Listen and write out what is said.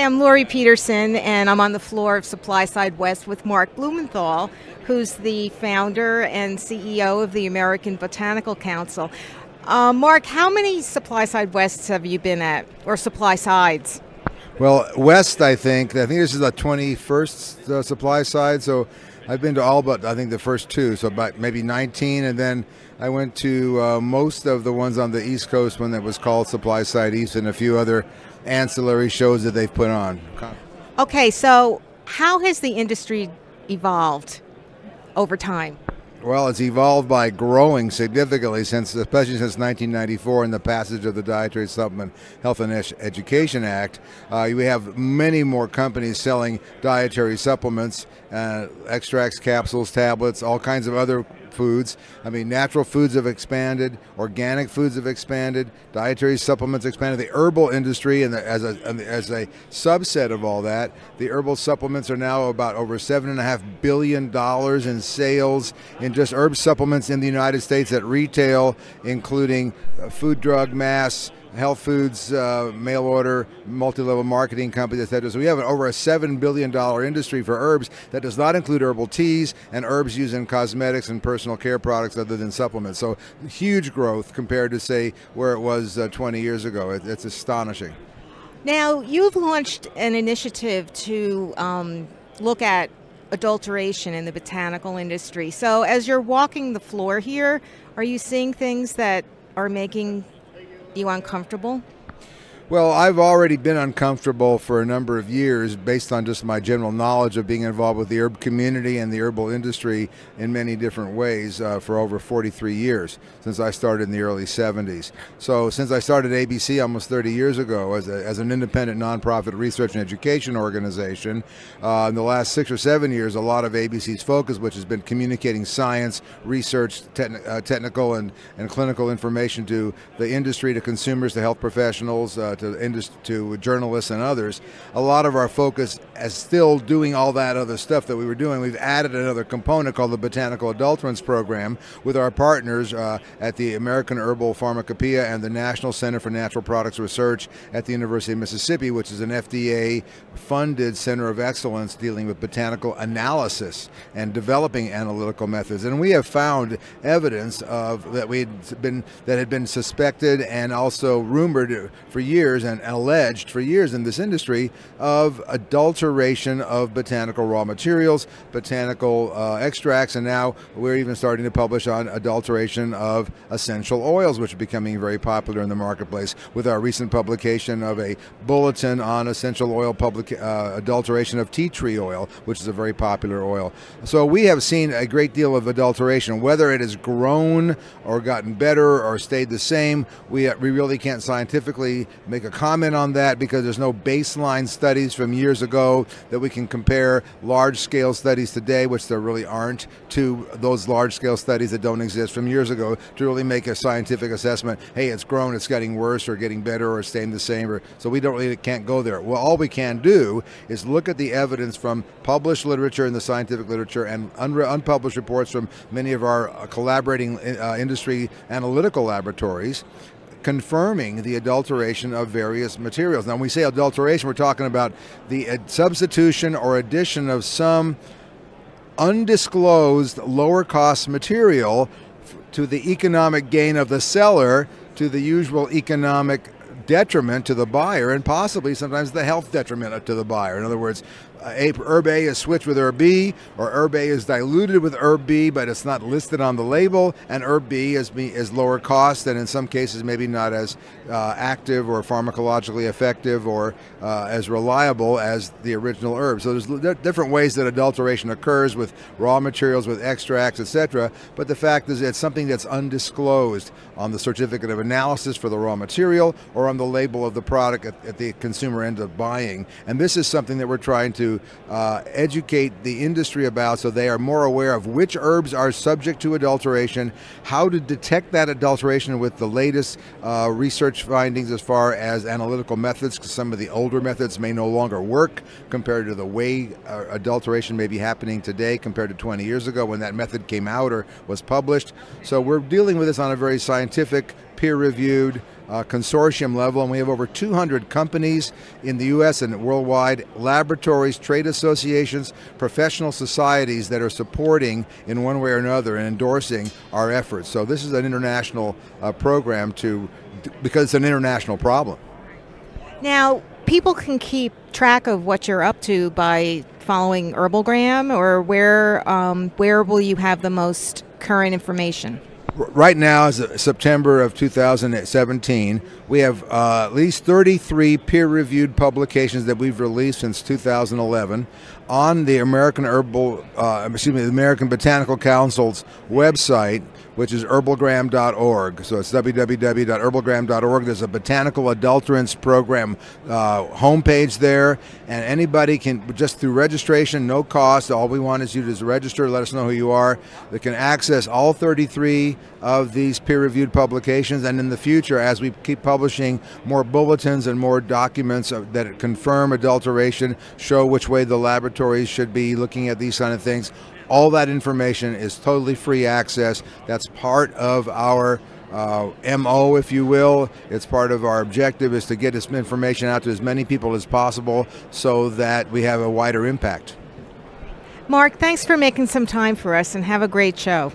Hi, I'm Laurie Peterson, and I'm on the floor of Supply Side West with Mark Blumenthal, who's the founder and CEO of the American Botanical Council. Mark, how many Supply Side Wests have you been at, or Supply Sides? Well, West, I think this is the 21st Supply Side, so I've been to all but, I think, the first two, so about maybe 19, and then I went to most of the ones on the East Coast, one that was called Supply Side East, and a few other ancillary shows that they've put on. Okay, so how has the industry evolved over time? Well, it's evolved by growing significantly, especially since 1994 and the passage of the Dietary Supplement Health and Education Act. We have many more companies selling dietary supplements, extracts, capsules, tablets, all kinds of other foods. I mean, natural foods have expanded, organic foods have expanded, dietary supplements expanded. The herbal industry, and as a subset of all that, the herbal supplements are now about over $7.5 billion in sales in just herb supplements in the United States at retail, including food, drug, mass, health foods, mail order, multi-level marketing companies, etc. So we have over a $7 billion industry for herbs that does not include herbal teas and herbs used in cosmetics and personal care products other than supplements. So huge growth compared to, say, where it was 20 years ago. It's astonishing. Now, you've launched an initiative to look at adulteration in the botanical industry. So as you're walking the floor here, are you seeing things that are making you uncomfortable? Well, I've already been uncomfortable for a number of years based on just my general knowledge of being involved with the herb community and the herbal industry in many different ways for over 43 years since I started in the early 70s. So since I started ABC almost 30 years ago as an independent nonprofit research and education organization, in the last 6 or 7 years, a lot of ABC's focus, which has been communicating science, research, technical and clinical information to the industry, to consumers, to health professionals, to journalists and others, a lot of our focus is still doing all that other stuff that we were doing. We've added another component called the Botanical Adulterants Program with our partners at the American Herbal Pharmacopoeia and the National Center for Natural Products Research at the University of Mississippi, which is an FDA-funded center of excellence dealing with botanical analysis and developing analytical methods. And we have found evidence of that had been suspected and also rumored for years and alleged for years in this industry of adulteration of botanical raw materials, botanical extracts, and now we're even starting to publish on adulteration of essential oils, which are becoming very popular in the marketplace with our recent publication of a bulletin on essential oil adulteration of tea tree oil, which is a very popular oil. So we have seen a great deal of adulteration. Whether it has grown or gotten better or stayed the same, we really can't scientifically make a comment on that because there's no baseline studies from years ago that we can compare large-scale studies today, which there really aren't, to those large-scale studies that don't exist from years ago to really make a scientific assessment. Hey, it's grown, it's getting worse or getting better or staying the same. So we don't really can't go there. Well, all we can do is look at the evidence from published literature in the scientific literature and unpublished reports from many of our collaborating industry analytical laboratories, confirming the adulteration of various materials. Now, when we say adulteration, we're talking about the substitution or addition of some undisclosed lower cost material to the economic gain of the seller, to the usual economic detriment to the buyer, and possibly sometimes the health detriment to the buyer. In other words, herb A is switched with herb B, or herb A is diluted with herb B, but it's not listed on the label, and herb B is lower cost and in some cases maybe not as active or pharmacologically effective or as reliable as the original herb. So there's different ways that adulteration occurs with raw materials, with extracts, etc. But the fact is it's something that's undisclosed on the certificate of analysis for the raw material or on the label of the product at the consumer end of buying. And this is something that we're trying to educate the industry about so they are more aware of which herbs are subject to adulteration, how to detect that adulteration with the latest research findings as far as analytical methods, because some of the older methods may no longer work compared to the way adulteration may be happening today compared to 20 years ago when that method came out or was published. So we're dealing with this on a very scientific peer-reviewed consortium level, and we have over 200 companies in the U.S. and worldwide, laboratories, trade associations, professional societies that are supporting in one way or another and endorsing our efforts. So this is an international program because it's an international problem. Now, people can keep track of what you're up to by following Herbalgram, or where will you have the most current information? Right now, as of September of 2017, we have at least 33 peer-reviewed publications that we've released since 2011 on the American Botanical Council's website, which is herbalgram.org. So it's www.herbalgram.org. There's a Botanical Adulterants Program homepage there, and anybody can, just through registration, no cost, all we want is you to register, let us know who you are, that can access all 33 of these peer-reviewed publications. And in the future, as we keep publishing more bulletins and more documents that confirm adulteration, show which way the laboratories should be looking at these kind of things, all that information is totally free access. That's part of our MO, if you will. It's part of our objective, is to get this information out to as many people as possible so that we have a wider impact. Mark, thanks for making some time for us, and have a great show.